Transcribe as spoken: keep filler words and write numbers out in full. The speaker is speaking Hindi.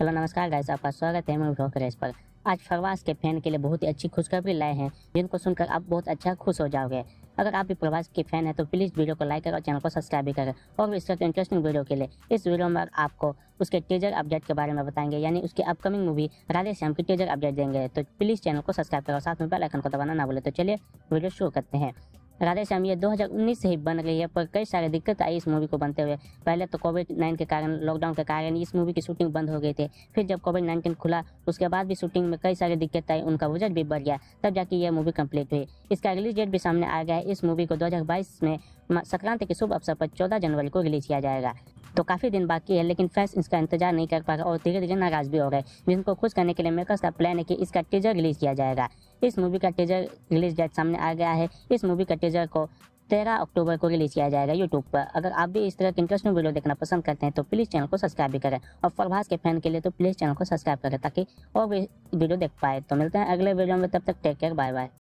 हेलो नमस्कार गाइस, आपका स्वागत है मेरे ब्लॉग पर। आज प्रभास के फैन के लिए बहुत ही अच्छी खुशखबरी लाए हैं, जिनको सुनकर आप बहुत अच्छा खुश हो जाओगे। अगर आप भी प्रभास के फैन हैं तो प्लीज़ वीडियो को लाइक करें और चैनल को सब्सक्राइब भी करें। और इस तरह के इंटरेस्टिंग वीडियो के लिए इस वीडियो में आपको उसके टीजर अपडेट के बारे में बताएंगे, यानी उसकी अपकमिंग मूवी राधे श्याम की टीजर अपडेट देंगे। तो प्लीज़ चैनल को सब्सक्राइब करें और साथ में बेल आइकन को दबाना ना भूलें। तो चलिए वीडियो शुरू करते हैं। राधे श्याम ये दो हज़ार उन्नीस से ही बन रही है, पर कई सारी दिक्कत आई इस मूवी को बनते हुए। पहले तो कोविड नाइन्टीन के कारण, लॉकडाउन के कारण इस मूवी की शूटिंग बंद हो गई थी। फिर जब कोविड नाइन्टीन खुला उसके बाद भी शूटिंग में कई सारी दिक्कत आई, उनका बजट भी बढ़ गया, तब जाके ये मूवी कंप्लीट हुई। इसका रिलीज डेट भी सामने आ गया है। इस मूवी को दो हज़ार बाईस में संक्रांति के शुभ अवसर पर चौदह जनवरी को रिलीज किया जाएगा। तो काफ़ी दिन बाकी है, लेकिन फैंस इसका इंतजार नहीं कर पा रहे और धीरे धीरे नाराज भी हो गए। जिनको खुश करने के लिए मेकर्स का प्लान है कि इसका टीजर रिलीज किया जाएगा। इस मूवी का टीजर रिलीज डेट सामने आ गया है। इस मूवी का टीजर को तेरह अक्टूबर को रिलीज किया जाएगा यूट्यूब पर। अगर आप भी इस तरह के इंटरेस्टिंग वीडियो देखना पसंद करते हैं तो प्लीज़ चैनल को सब्सक्राइब भी करें, और प्रभास के फैन के लिए तो प्लीज़ चैनल को सब्सक्राइब करें ताकि और भी वीडियो देख पाए। तो मिलते हैं अगले वीडियो में, तब तक टेक केयर, बाय बाय।